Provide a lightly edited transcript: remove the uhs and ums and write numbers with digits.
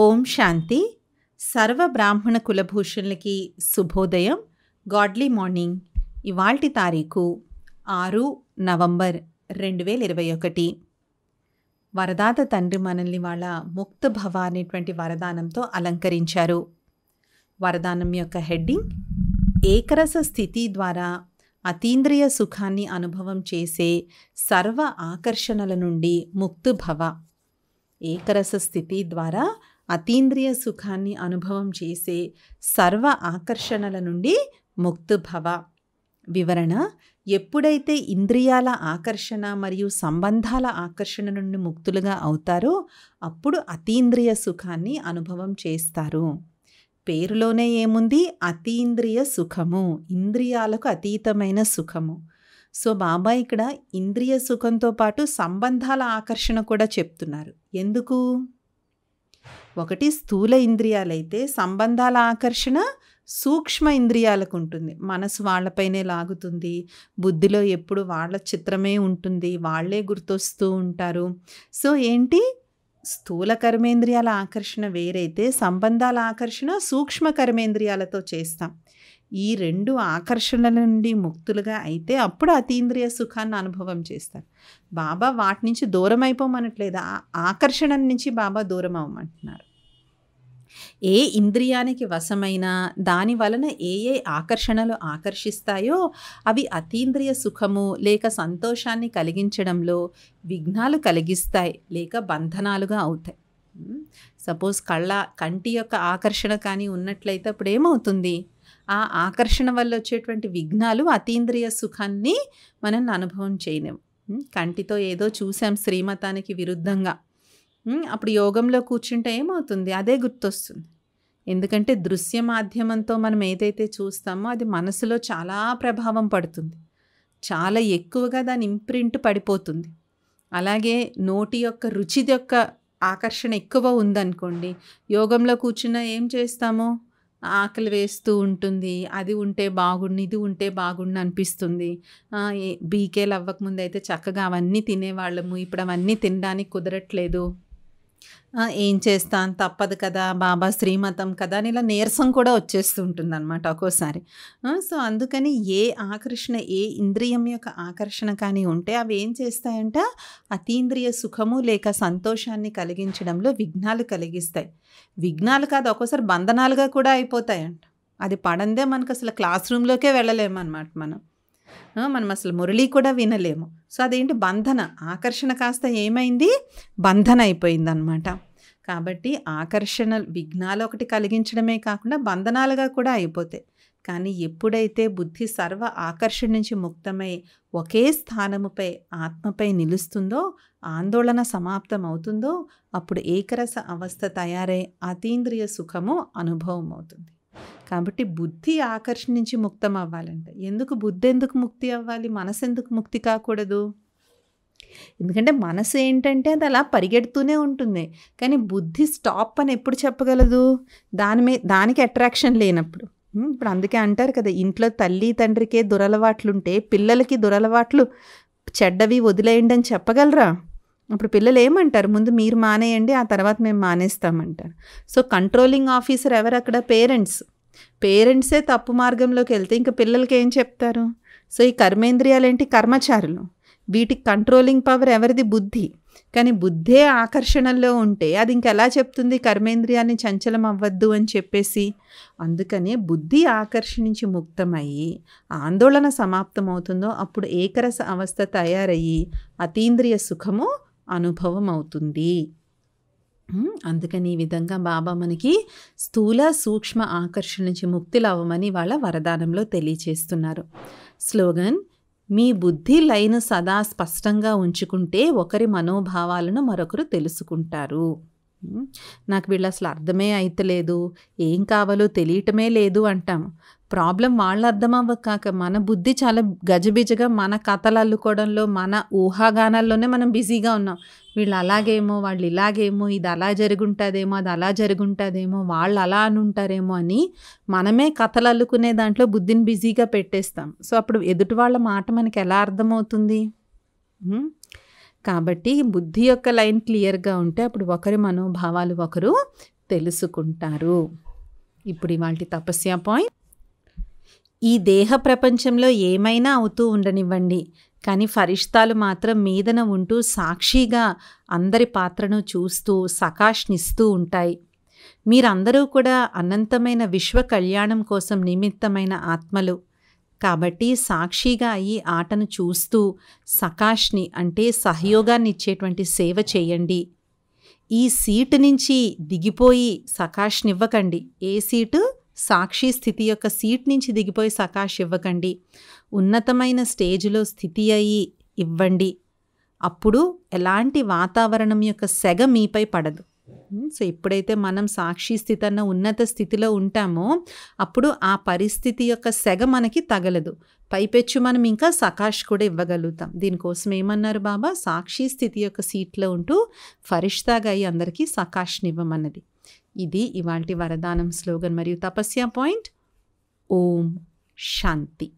ओम शांति सर्व ब्राह्मण कुलभूषण की शुभोदयम godly morning इवाल्टी तारीखु 6 नवंबर 2021 वरदात तंड्री मनल्नि वाला मुक्त भवानेटुवंटि वरदानंतो अलंकरिंचारु। वरदानं योक्क हेडिंग एकरस स्थिति द्वारा अतीन्द्रिय सुखान्नि अनुभवं चेसे सर्व आकर्षणल नुंडि मुक्त भव। एकरस स्थिति द्वारा అతీంద్రియ సుఖాన్ని అనుభవం చేసే సర్వ ఆకర్షణల నుండి ముక్త భవ। వివరణ: ఎప్పుడైతే ఇంద్రియాల ఆకర్షణ మరియు సంబంధాల ఆకర్షణ నుండి ముక్తులుగా అవుతారో అప్పుడు అతీంద్రియ సుఖాన్ని అనుభవం చేస్తారు। పేరులోనే ఏముంది? అతీంద్రియ సుఖము, ఇంద్రియాలకు అతీతమైన సుఖము। సో బాబా ఇక్కడ ఇంద్రియ సుఖంతో పాటు సంబంధాల ఆకర్షణ కూడా చెప్తున్నారు। ఎందుకు? ఒకటి స్థూల ఇంద్రియాలైతే సంబంధాల ఆకర్షణ సూక్ష్మ ఇంద్రియాలకు ఉంటుంది। మనసు వాళ్ళపైనే లాగుతుంది, బుద్ధిలో ఎప్పుడు వాళ్ళ చిత్రమే ఉంటుంది, వాళ్ళే గుర్తొస్తూ ఉంటారు। సో ఏంటి, స్థూల కర్మేంద్రియాల ఆకర్షణ వేరైతే సంబంధాల ఆకర్షణ సూక్ష్మ కర్మేంద్రియాలతో చేస్తాం। ఈ రెండు ఆకర్షణల నుండి ముక్తులుగా అయితే అప్పుడు అతీంద్రియ సుఖాన్ని అనుభవం చేస్తారు। బాబా వాటి నుంచి దూరం అయిపోమనట్లేదు, ఆకర్షణ నుంచి బాబా దూరం అవ్వమంటున్నారు। ఏ ఇంద్రియానికి వశమైన దాని వలన ఏ ఏ ఆకర్షణలు ఆకర్షిస్తాయో అవి అతీంద్రియ సుఖము లేక సంతోషాన్ని కలిగించడంలో విఘ్నాలు కలిగిస్తాయి లేక బంధనాలుగా అవుతాయి। సపోజ్ కంటి యొక్క ఆకర్షణ కానీ ఉన్నట్లయితే అప్పుడు ఏమవుతుంది? ఆ ఆకర్షణ వల్ల వచ్చేటువంటి విఘ్నాలు అతీంద్రియ సుఖాన్ని మనం అనుభవం చేయలేము। కంటితో ఏదో చూసాం శ్రీమతానికి విరుద్ధంగా, అప్పుడు యోగంలో కూర్చుంటే ఏమవుతుంది? అదే గుర్తొస్తుంది। ఎందుకంటే దృశ్య మాధ్యమంతో మనం ఏదైతే చూస్తామో అది మనసులో చాలా ప్రభావం పడుతుంది, చాలా ఎక్కువగా దాని ఇంప్రింట్ పడిపోతుంది। అలాగే నోటి యొక్క రుచి యొక్క ఆకర్షణ ఎక్కువ ఉందనుకోండి, యోగంలో కూర్చున్నా ఏం చేస్తామో ఆకలి వేస్తూ ఉంటుంది, అది ఉంటే బాగుండు ఇది ఉంటే బాగుండు అనిపిస్తుంది। బీకేలు అవ్వకముందు అయితే చక్కగా అవన్నీ తినేవాళ్ళము, ఇప్పుడు అవన్నీ తినడానికి కుదరట్లేదు। ఏం చేస్తాను, తప్పదు కదా బాబా శ్రీమతం కదా అని ఇలా నీరసం కూడా వచ్చేస్తూ ఉంటుంది అనమాట ఒక్కోసారి। సో అందుకని ఏ ఆకర్షణ, ఏ ఇంద్రియం యొక్క ఆకర్షణ కానీ ఉంటే అవి ఏం చేస్తాయంట, అతీంద్రియ సుఖము లేక సంతోషాన్ని కలిగించడంలో విఘ్నాలు కలిగిస్తాయి। విఘ్నాలు కాదు, ఒక్కోసారి బంధనాలుగా కూడా అయిపోతాయంట। అది పడందే మనకు అసలు క్లాస్ రూమ్లోకే వెళ్ళలేము అనమాట, మనం అసలు మురళి కూడా వినలేము। సో అదేంటి, బంధన ఆకర్షణ కాస్త ఏమైంది, బంధన అయిపోయిందనమాట। కాబట్టి ఆకర్షణ విఘ్నాలు ఒకటి కలిగించడమే కాకుండా బంధనాలుగా కూడా అయిపోతాయి। కానీ ఎప్పుడైతే బుద్ధి సర్వ ఆకర్షణ నుంచి ముక్తమై ఒకే స్థానముపై ఆత్మపై నిలుస్తుందో, ఆందోళన సమాప్తం అవుతుందో అప్పుడు ఏకరస అవస్థ తయారై అతీంద్రియ సుఖము అనుభవం అవుతుంది। కాబట్టి బుద్ధి ఆకర్షణ నుంచి ముక్తం అవ్వాలంట। ఎందుకు బుద్ధి ఎందుకు ముక్తి అవ్వాలి, మనసు ఎందుకు ముక్తి కాకూడదు? ఎందుకంటే మనసు ఏంటంటే అది అలా పరిగెడుతూనే ఉంటుంది, కానీ బుద్ధి స్టాప్ అని ఎప్పుడు చెప్పగలదు? దానికి అట్రాక్షన్ లేనప్పుడు। ఇప్పుడు అందుకే అంటారు కదా, ఇంట్లో తల్లి తండ్రికే దురలవాట్లుంటే పిల్లలకి దురలవాట్లు చెడ్డవి వదిలేయండి అని చెప్పగలరా? అప్పుడు పిల్లలు ఏమంటారు, ముందు మీరు మానేయండి ఆ తర్వాత మేము మానేస్తామంటారు। సో కంట్రోలింగ్ ఆఫీసర్ ఎవరు అక్కడ? పేరెంట్స్। పేరెంట్సే తప్పు మార్గంలోకి వెళ్తే ఇంకా పిల్లలకి ఏం చెప్తారు? సో ఈ కర్మేంద్రియాలేంటి, కర్మచారులు, వీటికి కంట్రోలింగ్ పవర్ ఎవరిది? బుద్ధి। కానీ బుద్ధే ఆకర్షణలో ఉంటే అది ఇంకెలా చెప్తుంది కర్మేంద్రియాన్ని చంచలం అవ్వద్దు అని చెప్పేసి? అందుకనే బుద్ధి ఆకర్షణించి ముక్తమయ్యి ఆందోళన సమాప్తం అవుతుందో అప్పుడు ఏకరస అవస్థ తయారయ్యి అతీంద్రియ సుఖము అనుభవం అవుతుంది। అందుకని ఈ విధంగా బాబా మనకి స్థూల సూక్ష్మ ఆకర్షణ నుంచి ముక్తులు అవ్వమని వాళ్ళ వరదానంలో తెలియచేస్తున్నారు। స్లోగన్: మీ బుద్ధి లైన్ సదా స్పష్టంగా ఉంచుకుంటే ఒకరి మనోభావాలను మరొకరు తెలుసుకుంటారు। నాకు వీళ్ళు అసలు అర్థమే అయితలేదు, ఏం కావాలో తెలియటమే లేదు అంటాము। ప్రాబ్లం వాళ్ళు అర్థం అవ్వక మన బుద్ధి చాలా గజబిజగా మన కథలు అల్లుకోవడంలో మన ఊహాగానాల్లోనే మనం బిజీగా ఉన్నాం। వీళ్ళు అలాగేమో, వాళ్ళు ఇలాగేమో, ఇది అలా జరుగుంటుందేమో, అది అలా జరుగుంటుందేమో, వాళ్ళు అలా అని ఉంటారేమో అని మనమే కథలు అల్లుకునే దాంట్లో బుద్ధిని బిజీగా పెట్టేస్తాం। సో అప్పుడు ఎదుటి వాళ్ళ మాట మనకి ఎలా అర్థమవుతుంది? కాబట్టి బుద్ధి యొక్క లైన్ క్లియర్ గా ఉంటే అప్పుడు ఒకరి మనోభావాలు ఒకరు తెలుసుకుంటారు. ఇప్పుడు ఇవాల్టి తపస్య పాయింట్, ఈ దేహ ప్రపంచంలో ఏమైనా అవుతూ ఉండనివ్వండి, కానీ ఫరిష్తాలు మాత్రం మీదన ఉంటూ సాక్షిగా అందరి పాత్రను చూస్తూ సకాష్నిస్తూ ఉంటాయి. మీరందరూ కూడా అనంతమైన విశ్వ కళ్యాణం కోసం నిమిత్తమైన ఆత్మలు కాబట్టి సాక్షిగా ఈ ఆటను చూస్తూ సకాష్ని అంటే సహయోగాన్ని ఇచ్చేటువంటి సేవ చేయండి. ఈ సీటు నుంచి దిగిపోయి సకాష్నివ్వకండి. ఏ సీటు? సాక్షి స్థితి యొక్క సీట్ నుంచి దిగిపోయి సకాష్ ఇవ్వకండి. ఉన్నతమైన స్టేజ్లో స్థితి అయి ఇవ్వండి. అప్పుడు ఎలాంటి వాతావరణం యొక్క సెగ మీపై పడదు. సో ఎప్పుడైతే మనం సాక్షి స్థితి అన్న ఉన్నత స్థితిలో ఉంటామో అప్పుడు ఆ పరిస్థితి యొక్క సెగ మనకి తగలదు. పైపెచ్చు మనం ఇంకా సకాష్ కూడా ఇవ్వగలుగుతాం. దీనికోసం ఏమన్నారు బాబా? సాక్షి స్థితి యొక్క సీట్లో ఉంటూ ఫరిష్తాగా అయి అందరికీ సకాష్నివ్వమన్నది. ఇది ఇవాల్టి వరదానం స్లోగన్ మరియు తపస్య పాయింట్. ఓం శాంతి.